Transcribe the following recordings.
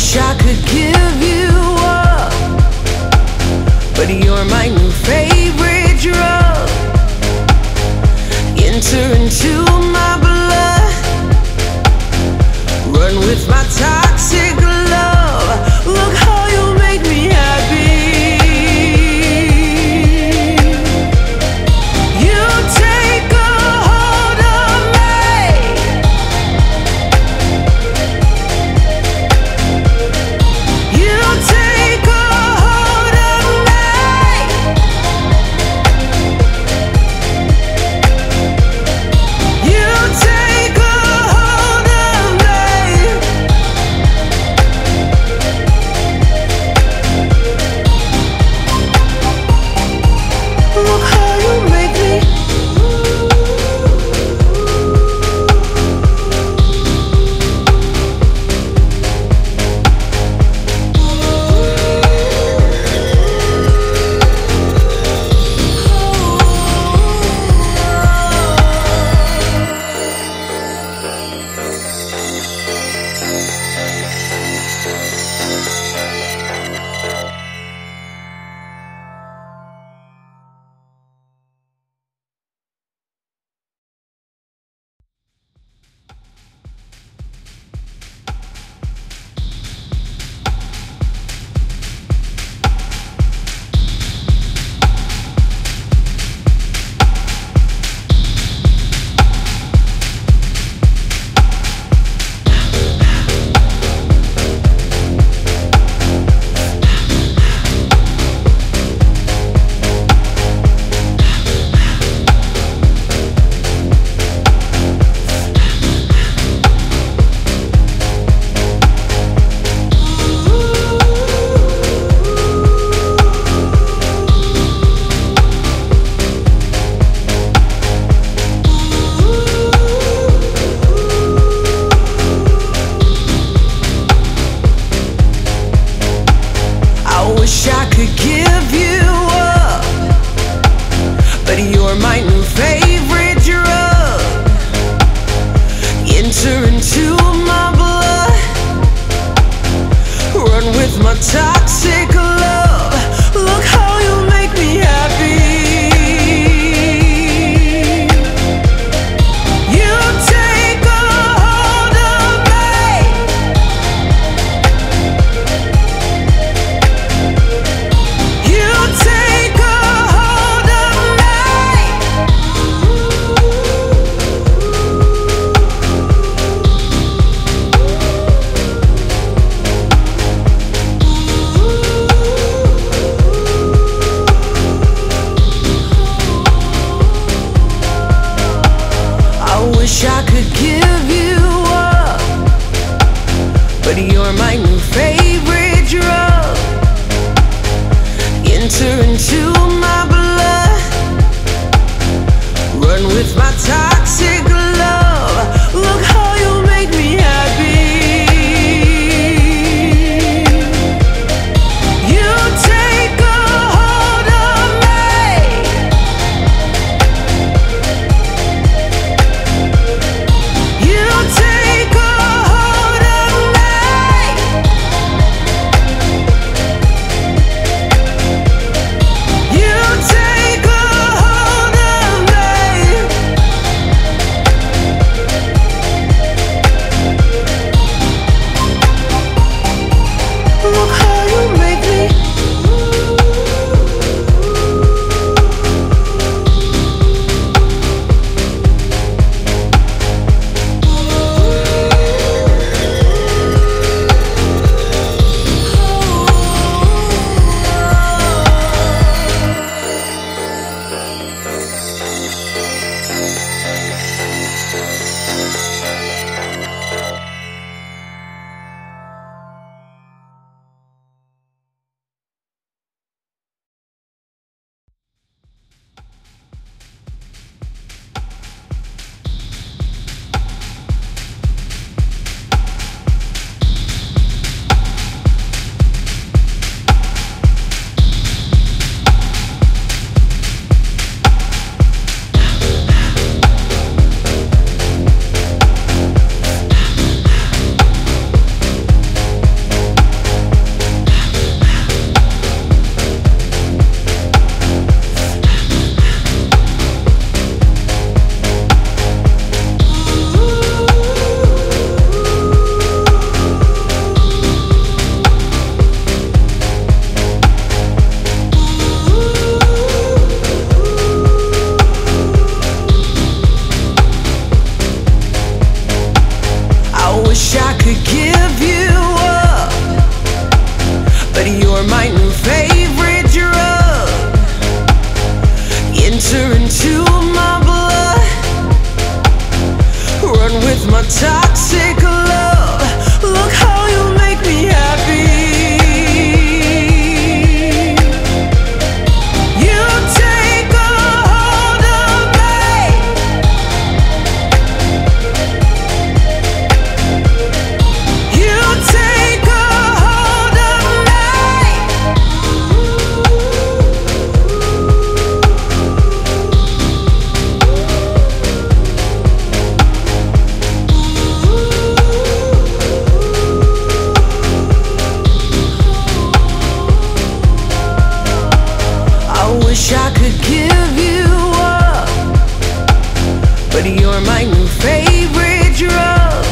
wish I could give you up, but you're my new favorite drug. Enter into my blood, run with my toxic love. Look how you make me happy. You take a hold of me, you take a hold of me, you take a hold of me. Look how you make me. wish I could give you up, but you're my new favorite drug.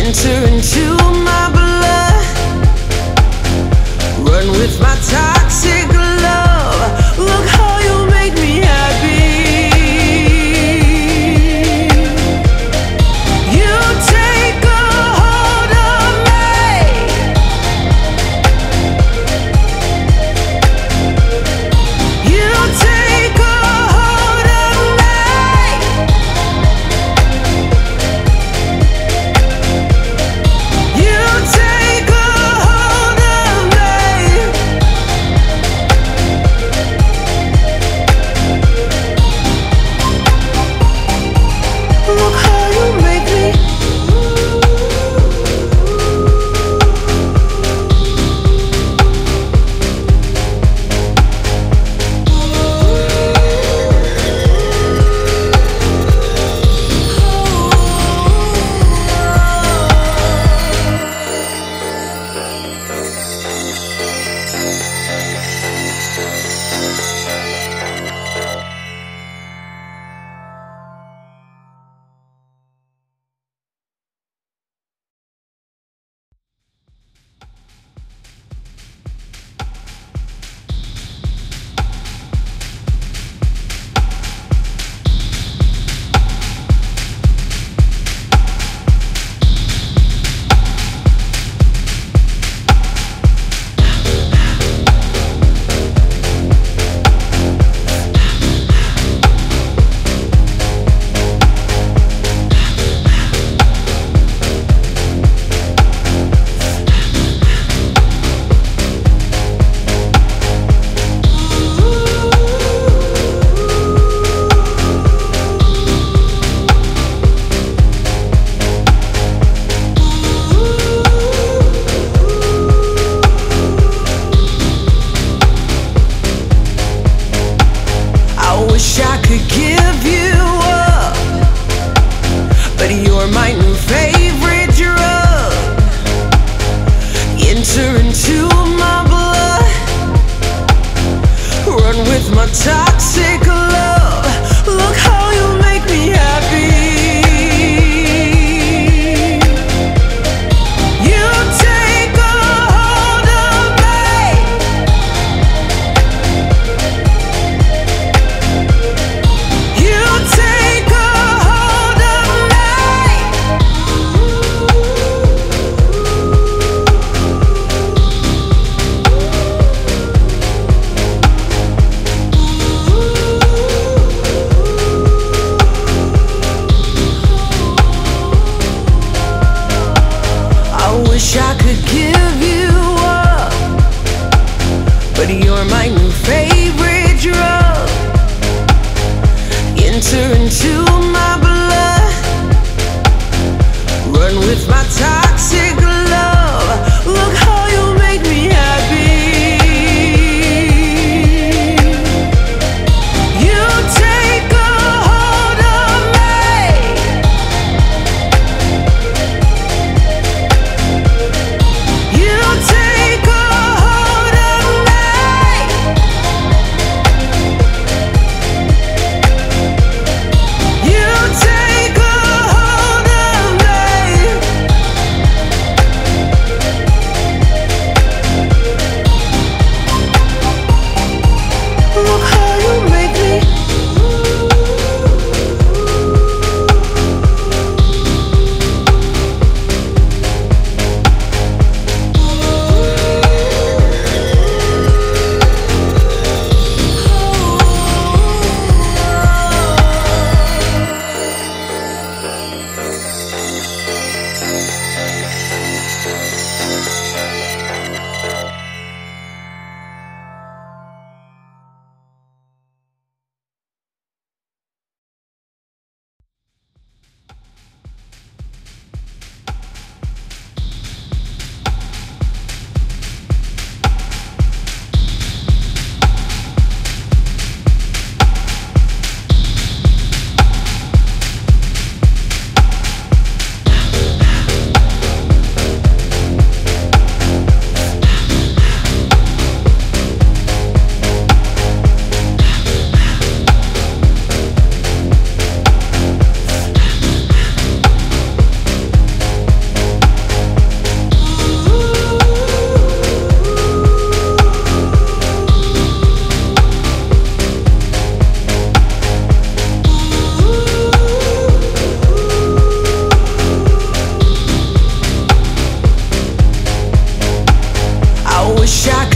Enter into my blood, run with my toxic love. Look how you make me happy. You take a hold of me. You take a hold of me. You take a hold of me. Look how you make me.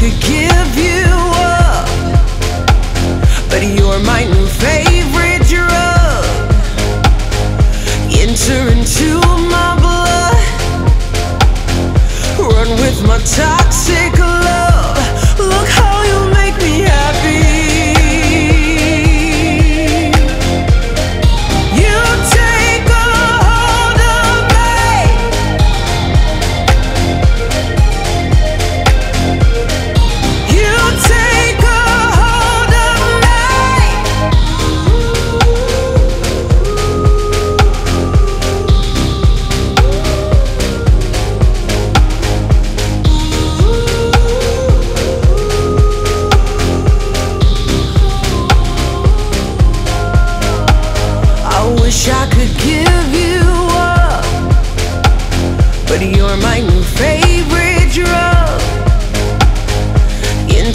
could give you up, but you're my new favorite drug. Enter into my blood, run with my toxic love. Look how you make me happy.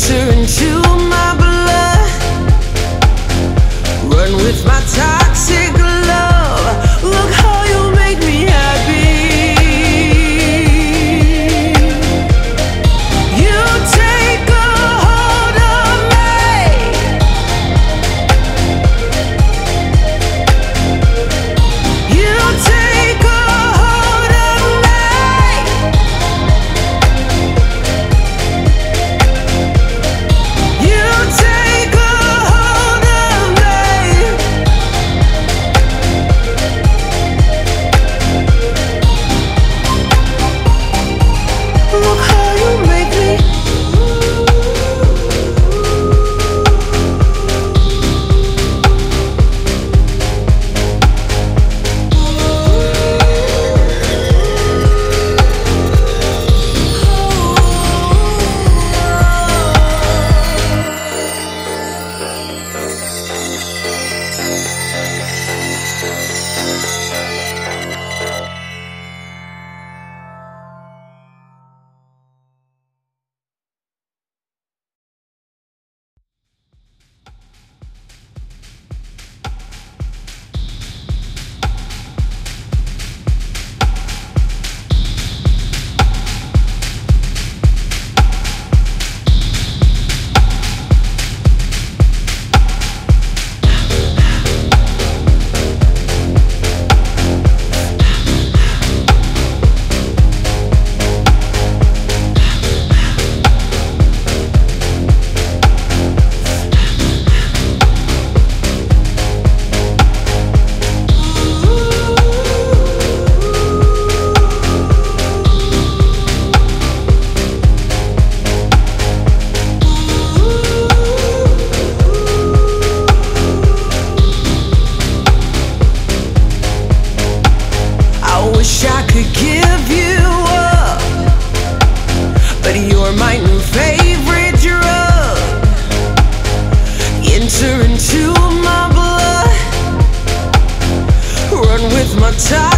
Into my blood, run with my time.